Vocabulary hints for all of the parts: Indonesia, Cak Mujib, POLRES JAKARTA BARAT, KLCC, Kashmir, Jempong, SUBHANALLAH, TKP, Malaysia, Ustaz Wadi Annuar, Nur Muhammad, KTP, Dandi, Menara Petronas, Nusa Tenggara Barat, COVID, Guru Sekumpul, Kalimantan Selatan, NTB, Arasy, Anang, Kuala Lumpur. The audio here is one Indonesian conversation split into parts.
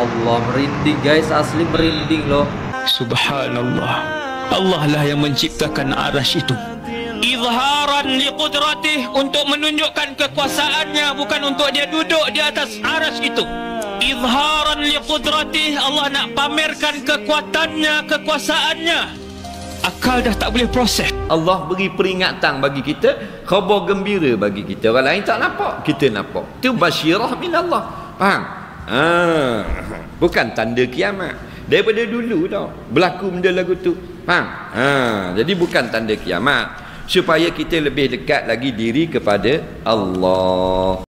Allah, merinding guys, asli merinding loh. Subhanallah, Allah lah yang menciptakan arasy itu. Izharan liqudratih, untuk menunjukkan kekuasaannya, bukan untuk dia duduk di atas arasy itu. Izharan liqudratih, Allah nak pamerkan kekuatannya, kekuasaannya. Akal dah tak boleh proses. Allah beri peringatan bagi kita, khabar gembira bagi kita. Orang lain tak nampak, kita nampak. Itu basyirah minallah. Faham? Ah, bukan tanda kiamat. Daripada dulu dah berlaku benda lagu tu. Faham? Ah, jadi bukan tanda kiamat. Supaya kita lebih dekat lagi diri kepada Allah.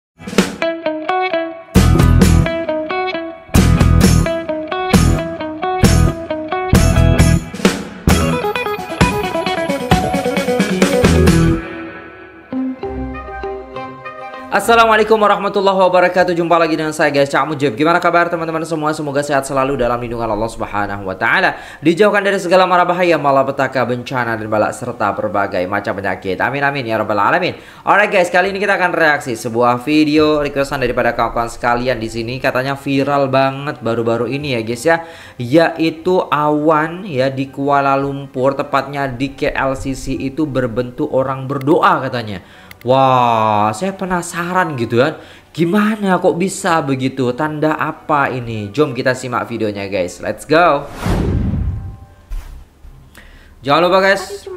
Assalamualaikum warahmatullahi wabarakatuh. Jumpa lagi dengan saya guys, Cak Mujib. Gimana kabar teman-teman semua? Semoga sehat selalu dalam lindungan Allah Subhanahu wa taala. Dijauhkan dari segala mara bahaya, malapetaka, bencana dan bala serta berbagai macam penyakit. Amin amin ya rabbal alamin. Alright guys, kali ini kita akan reaksi sebuah video requestan daripada kawan-kawan sekalian di sini, katanya viral banget baru-baru ini ya guys ya, yaitu awan ya di Kuala Lumpur, tepatnya di KLCC itu berbentuk orang berdoa katanya. Wah, saya penasaran gitu kan. Gimana kok bisa begitu? Tanda apa ini? Jom kita simak videonya guys. Let's go. Jangan lupa guys,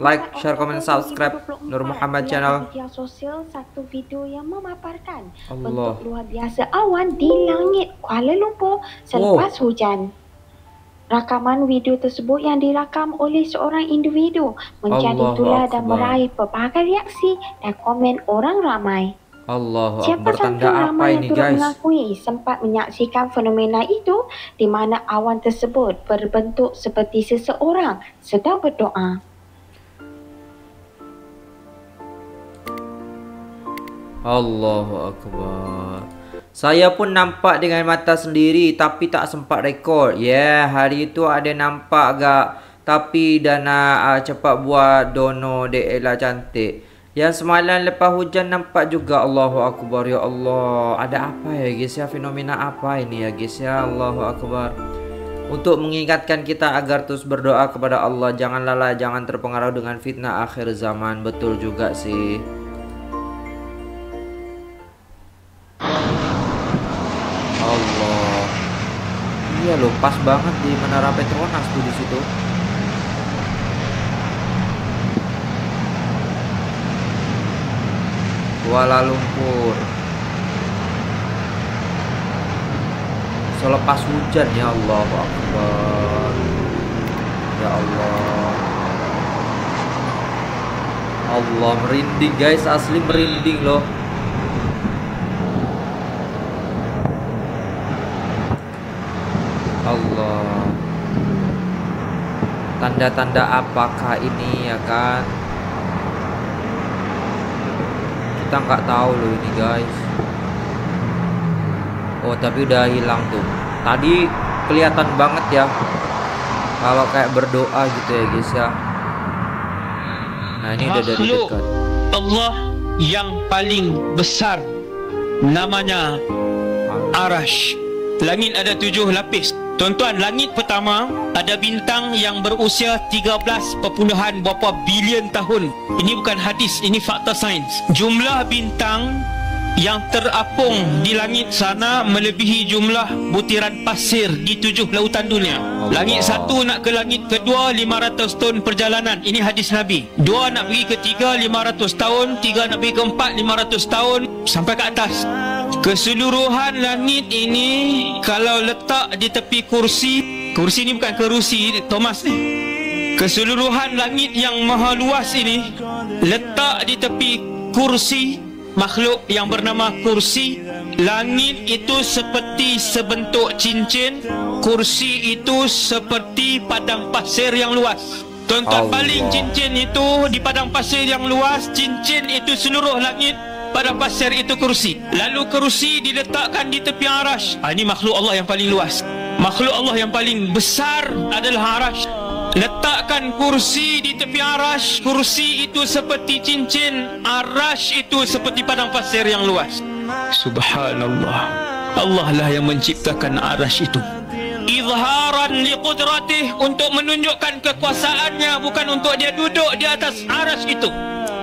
like, share, komen, subscribe Nur Muhammad channel. Media sosial, satu video yang memaparkan bentuk luar biasa awan di langit Kuala Lumpur selepas hujan. Rakaman video tersebut yang dirakam oleh seorang individu menjadi tular dan meraih pelbagai reaksi dan komen orang ramai. Allah, bertanda apa ini guys? Mengakui sempat menyaksikan fenomena itu di mana awan tersebut berbentuk seperti seseorang sedang berdoa. Allahu akbar. Saya pun nampak dengan mata sendiri tapi tak sempat rekod. Yeah, hari itu ada nampak agak tapi dana cepat buat dono dek lah cantik. Yang semalam lepas hujan nampak juga. Allahu akbar ya Allah. Ada apa ya guys ya? Fenomena apa ini ya guys ya? Allahu akbar. Untuk mengingatkan kita agar terus berdoa kepada Allah, jangan lalai, jangan terpengaruh dengan fitnah akhir zaman. Betul juga sih. Iya loh, pas banget di Menara Petronas tuh di situ. Kuala Lumpur. Selepas hujan ya Allah, akbar. Ya Allah. Allah merinding guys, asli merinding loh. Allah, tanda-tanda apakah ini ya kan? Kita nggak tahu loh ini guys. Oh tapi udah hilang tuh. Tadi kelihatan banget ya, kalau kayak berdoa gitu ya guys ya. Nah ini udah dari dekat. Allah yang paling besar, namanya Arasy. Langit ada 7 lapis. Tuan-tuan, langit pertama ada bintang yang berusia 13 perpuluhan berapa bilion tahun. Ini bukan hadis, ini fakta sains. Jumlah bintang yang terapung di langit sana melebihi jumlah butiran pasir di 7 lautan dunia. Langit satu nak ke langit kedua 500 tahun perjalanan. Ini hadis Nabi. Dua nak pergi ke tiga 500 tahun. Tiga nak pergi ke empat 500 tahun. Sampai ke atas. Keseluruhan langit ini kalau letak di tepi kursi, kursi ni bukan kerusi Thomas ni. Keseluruhan langit yang maha luas ini letak di tepi kursi makhluk yang bernama kursi. Langit itu seperti sebentuk cincin, kursi itu seperti padang pasir yang luas. Tuan-tuan, paling cincin itu di padang pasir yang luas, cincin itu seluruh langit. Pada pasir itu kerusi. Lalu kerusi diletakkan di tepi Arasy. Ini makhluk Allah yang paling luas. Makhluk Allah yang paling besar adalah Arasy. Letakkan kursi di tepi Arasy. Kursi itu seperti cincin. Arasy itu seperti padang pasir yang luas. Subhanallah, Allah lah yang menciptakan Arasy itu. Izharan liqudratih, untuk menunjukkan kekuasaannya, bukan untuk dia duduk di atas Arasy itu.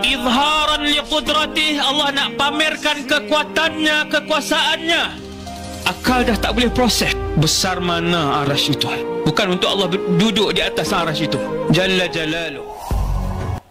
Izharan liqudratih, Allah nak pamerkan kekuatannya, kekuasaannya. Akal dah tak boleh proses besar mana Arasy itu. Bukan untuk Allah duduk di atas Arasy itu. Jalla jalaluh.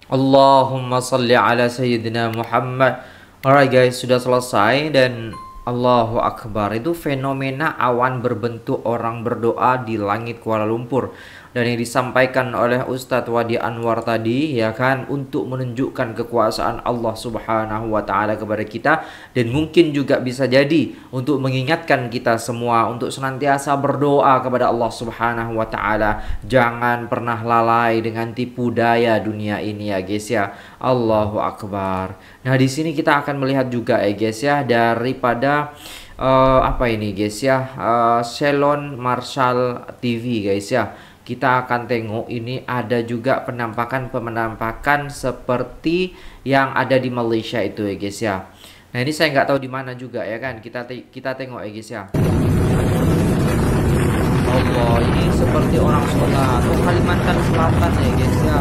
Allahumma salli ala Sayyidina Muhammad. Alright guys, sudah selesai. Dan Allahu Akbar, itu fenomena awan berbentuk orang berdoa di langit Kuala Lumpur. Dan yang disampaikan oleh Ustaz Wadi Annuar tadi, ya kan, untuk menunjukkan kekuasaan Allah Subhanahu wa ta'ala kepada kita. Dan mungkin juga bisa jadi untuk mengingatkan kita semua untuk senantiasa berdoa kepada Allah Subhanahu wa ta'ala. Jangan pernah lalai dengan tipu daya dunia ini ya guys ya. Allahu Akbar. Nah di sini kita akan melihat juga ya guys ya, daripada apa ini guys ya, Selon Marshall TV guys ya. Kita akan tengok ini ada juga penampakan seperti yang ada di Malaysia itu ya guys ya. Nah ini saya nggak tahu di mana juga ya kan, kita tengok ya guys ya. Allah, ini seperti orang sholat atau Kalimantan Selatan ya guys ya.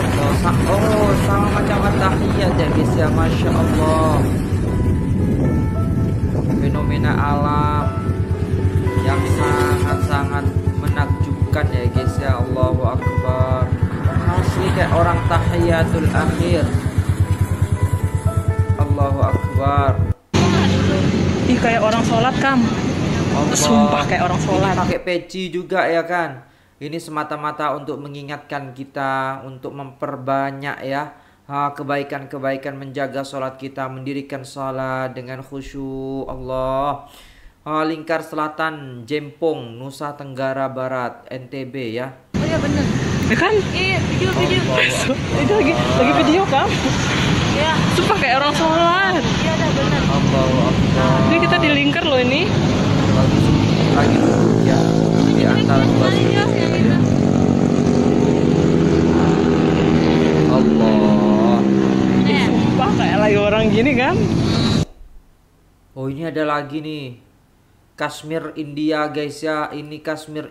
Allah, oh sama macam tahiyat ya guys ya. Masya Allah, fenomena alam yang sangat-sangat menakjubkan ya guys ya. Allahu Akbar, masih kayak orang tahiyatul akhir. Allahu Akbar, ih kayak orang sholat kam. Allah. Sumpah kayak orang sholat. Ini pakai peci juga ya kan. Ini semata-mata untuk mengingatkan kita untuk memperbanyak ya kebaikan-kebaikan, menjaga sholat kita, mendirikan sholat dengan khusyuk. Allah. Lingkar Selatan, Jempong, Nusa Tenggara Barat, NTB ya. Oh iya bener. Ya kan? Iya, video-video. Itu lagi video kan? Iya. Sumpah kayak orang sholat. Iya dah bener. Allahu Akbar. Ini kita di lingkar loh ini. Lagi ya. Di antara dua sudut. Allah. Sumpah kayak lagi orang gini kan. Oh ini ada lagi nih, Kashmir India guys ya. Ini Kashmir.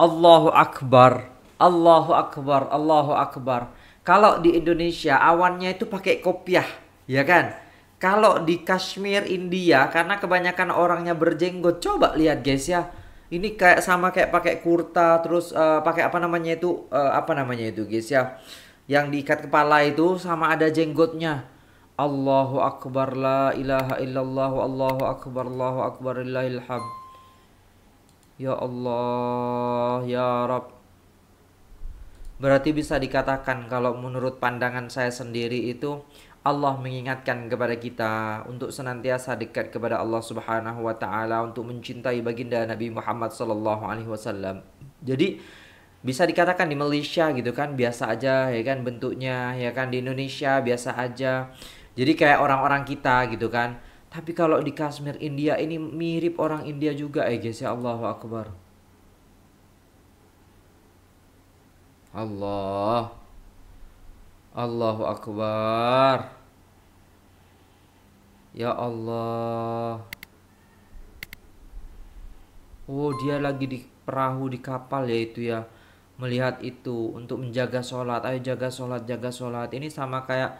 Allahu Akbar, Allahu Akbar, Allahu Akbar. Kalau di Indonesia awannya itu pakai kopiah ya kan. Kalau di Kashmir India, karena kebanyakan orangnya berjenggot, coba lihat guys ya. Ini kayak sama kayak pakai kurta, terus pakai apa namanya itu guys ya, yang diikat kepala itu, sama ada jenggotnya. Allahu Akbar, la ilaha illallah, Allahu Akbar, Allahu Akbar, illahil hamd. Ya Allah, ya Rabb. Berarti bisa dikatakan kalau menurut pandangan saya sendiri itu Allah mengingatkan kepada kita untuk senantiasa dekat kepada Allah Subhanahu wa ta'ala, untuk mencintai baginda Nabi Muhammad sallallahu alaihi wasallam. Jadi bisa dikatakan di Malaysia gitu kan biasa aja ya kan bentuknya ya kan, di Indonesia biasa aja. Jadi kayak orang-orang kita gitu kan. Tapi kalau di Kashmir India ini mirip orang India juga ya guys ya. Allahu Akbar. Allah. Allahu Akbar. Ya Allah. Oh dia lagi di perahu, di kapal ya itu ya. Melihat itu untuk menjaga sholat. Ayo jaga sholat, jaga sholat. Ini sama kayak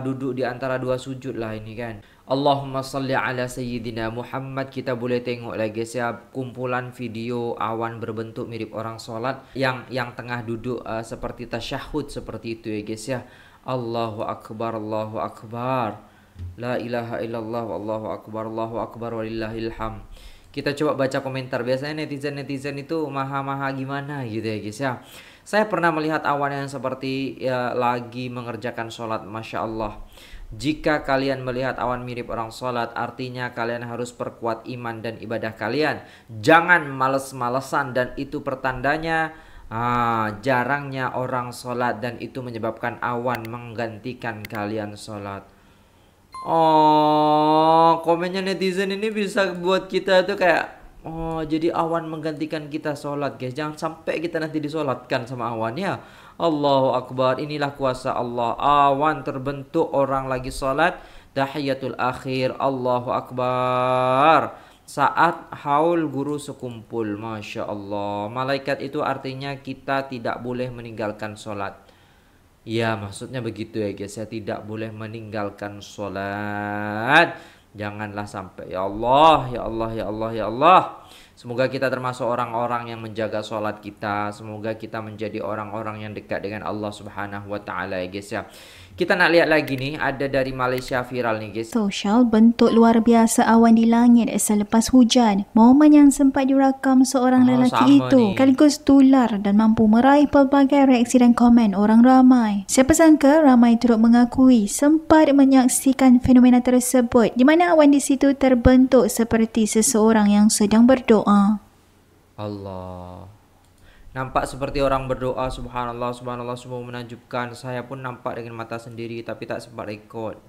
duduk di antara dua sujud lah ini kan. Allahumma salli ala Sayyidina Muhammad. Kita boleh tengok lagi ya, kumpulan video awan berbentuk mirip orang sholat yang tengah duduk seperti tasyahud seperti itu ya guys ya. Allahu Akbar, Allahu Akbar, la ilaha illallah, Allahu Akbar, Allahu Akbar, walillahil hamd. Kita coba baca komentar. Biasanya netizen-netizen itu maha-maha gimana gitu ya guys ya. Saya pernah melihat awan yang seperti ya, lagi mengerjakan sholat. Masya Allah. Jika kalian melihat awan mirip orang sholat, artinya kalian harus perkuat iman dan ibadah kalian. Jangan males-malesan, dan itu pertandanya jarangnya orang sholat, dan itu menyebabkan awan menggantikan kalian sholat. Oh, komennya netizen ini bisa buat kita tuh kayak, oh jadi awan menggantikan kita sholat guys. Jangan sampai kita nanti disolatkan sama awan ya. Allahu Akbar, inilah kuasa Allah. Awan terbentuk orang lagi sholat, Tahiyatul akhir, Allahu Akbar. Saat haul guru sekumpul, Masya Allah. Malaikat itu artinya kita tidak boleh meninggalkan sholat. Ya, maksudnya begitu ya guys, ya, tidak boleh meninggalkan sholat. Janganlah sampai, ya Allah, ya Allah, ya Allah, ya Allah. Semoga kita termasuk orang-orang yang menjaga sholat kita. Semoga kita menjadi orang-orang yang dekat dengan Allah Subhanahu Wa Ta'ala ya guys ya. Kita nak lihat lagi nih, ada dari Malaysia viral nih guys. Sosial, bentuk luar biasa awan di langit selepas hujan. Momen yang sempat dirakam seorang lelaki itu sekaligus tular dan mampu meraih pelbagai reaksi dan komen orang ramai. Siapa sangka ramai turut mengakui sempat menyaksikan fenomena tersebut, di mana awan di situ terbentuk seperti seseorang yang sedang berdoa. Allah. Nampak seperti orang berdoa, subhanallah, subhanallah, semua menakjubkan. Saya pun nampak dengan mata sendiri tapi tak sempat rekod.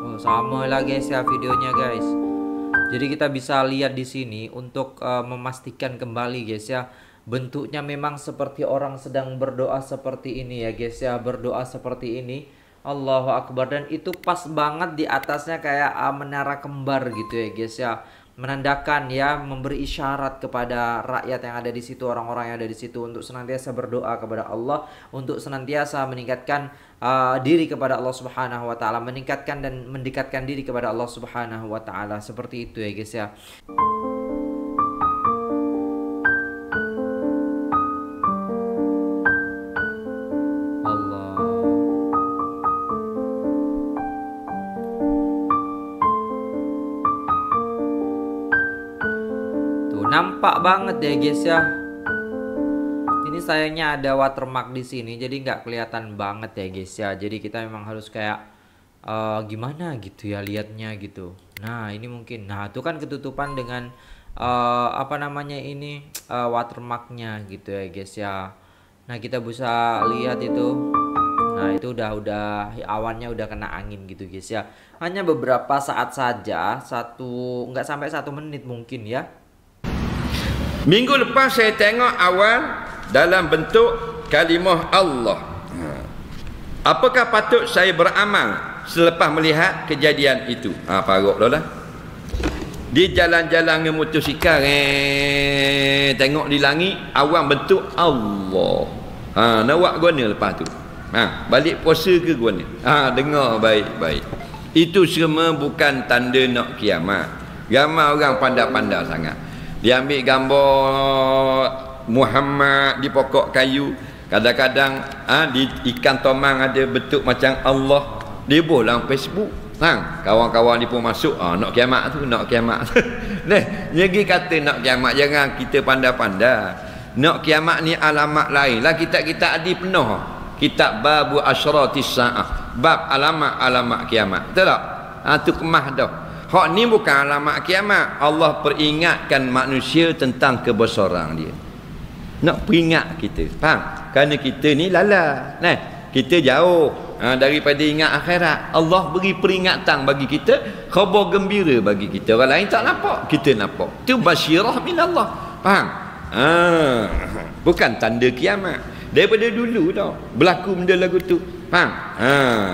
Oh, sama lah guys ya videonya guys. Jadi kita bisa lihat di sini untuk memastikan kembali guys ya. Bentuknya memang seperti orang sedang berdoa seperti ini ya guys ya, berdoa seperti ini. Allahu Akbar, dan itu pas banget di atasnya kayak menara kembar gitu ya guys ya. Menandakan ya, memberi isyarat kepada rakyat yang ada di situ, orang-orang yang ada di situ untuk senantiasa berdoa kepada Allah, untuk senantiasa meningkatkan diri kepada Allah Subhanahu Wa Ta'ala, meningkatkan dan mendekatkan diri kepada Allah Subhanahu Wa Ta'ala, seperti itu ya guys ya. Nampak banget ya guys ya. Ini sayangnya ada watermark di sini, jadi nggak kelihatan banget ya guys ya. Jadi kita memang harus kayak gimana gitu ya liatnya gitu. Nah ini mungkin, nah itu kan ketutupan dengan apa namanya ini watermarknya gitu ya guys ya. Nah kita bisa lihat itu. Nah itu udah awannya udah kena angin gitu guys ya. Hanya beberapa saat saja, nggak sampai 1 menit mungkin ya. Minggu lepas saya tengok awan dalam bentuk kalimah Allah. Apakah patut saya beramal selepas melihat kejadian itu? Ha, parutlah. Di jalan-jalan motosikal, tengok di langit awan bentuk Allah. Ha, nawak guna lepas tu. Ha, balik puasa ke guna? Ha, dengar baik-baik. Itu semua bukan tanda nak kiamat. Ramai orang pandai-pandai sangat. Dia ambil gambar Muhammad di pokok kayu, kadang-kadang di ikan tomang ada bentuk macam Allah, dia bolang Facebook. Kawan-kawan dia pun masuk, nak kiamat tu, nak kiamat. Neh, lagi kata nak kiamat, jangan kita pandai-pandai. Nak kiamat ni alamat lain lah, kitab-kitab adi penuh. Kitab babu asyratis sa'ah, bab alamat-alamat kiamat. Betul tak? Tu kemah dah. Hak ni bukan alamat kiamat. Allah peringatkan manusia tentang kebesaran dia. Nak peringat kita, faham? Kerana kita ni lalai, nah, kita jauh daripada ingat akhirat. Allah beri peringatan bagi kita, khabar gembira bagi kita. Orang lain tak nampak, kita nampak. Itu basyirah minallah, faham? Bukan tanda kiamat. Daripada dulu dah berlaku benda lagu tu, faham?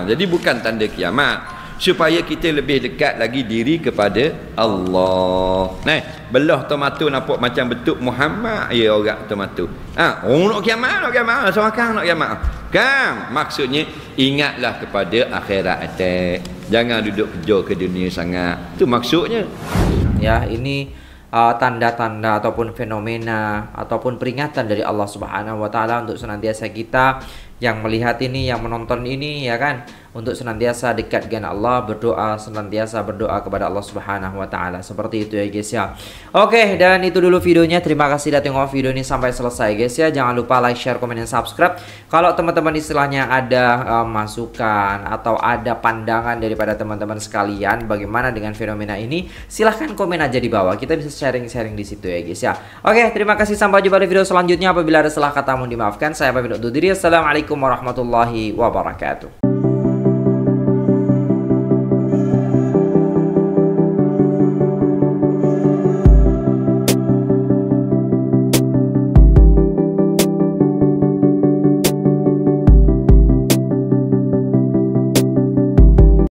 Jadi bukan tanda kiamat, supaya kita lebih dekat lagi diri kepada Allah. Nah, belah tomato nampak macam bentuk Muhammad, ya orang tomato. Oh nak kiamat, seorang nak kiamat. Kan maksudnya ingatlah kepada akhirat atas. Jangan duduk kejar ke dunia sangat. Itu maksudnya. Ya, ini tanda-tanda ataupun fenomena ataupun peringatan dari Allah Subhanahu Wa Ta'ala untuk senantiasa kita yang melihat ini, yang menonton ini, ya kan, untuk senantiasa dekat dengan Allah, berdoa, senantiasa berdoa kepada Allah Subhanahu Wa Ta'ala, seperti itu ya guys ya. Oke, dan itu dulu videonya. Terima kasih sudah tengok video ini sampai selesai guys ya. Jangan lupa like, share, komen, dan subscribe. Kalau teman-teman istilahnya ada masukan atau ada pandangan daripada teman-teman sekalian bagaimana dengan fenomena ini, silahkan komen aja di bawah, kita bisa sharing-sharing di situ ya guys ya. Oke, terima kasih, sampai jumpa di video selanjutnya. Apabila ada salah kata mohon dimaafkan. Saya pamit undur diri. Assalamualaikum warahmatullahi wabarakatuh.